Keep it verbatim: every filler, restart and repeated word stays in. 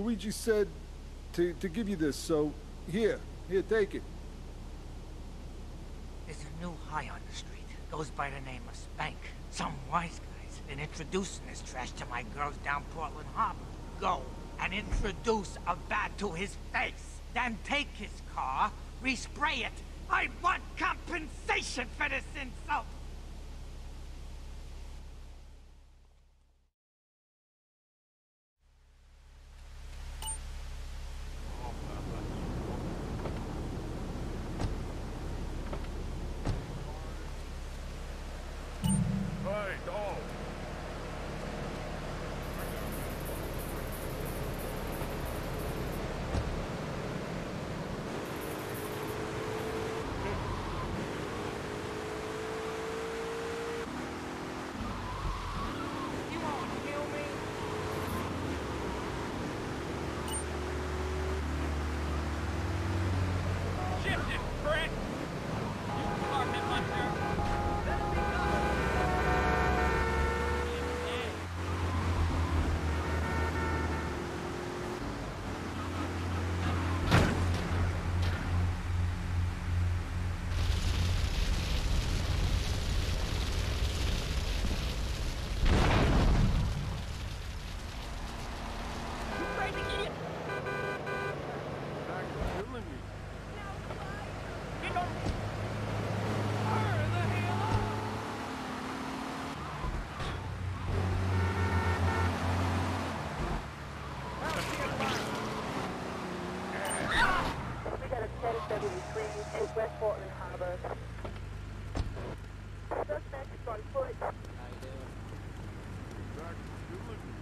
Luigi said to, to give you this, so here, here, take it. There's a new high on the street. Goes by the name of Spank. Some wise guy's been introducing this trash to my girls down Portland Harbor. Go and introduce a bat to his face. Then take his car, respray it. I want compensation for this insult! Suspect on foot. How you doing?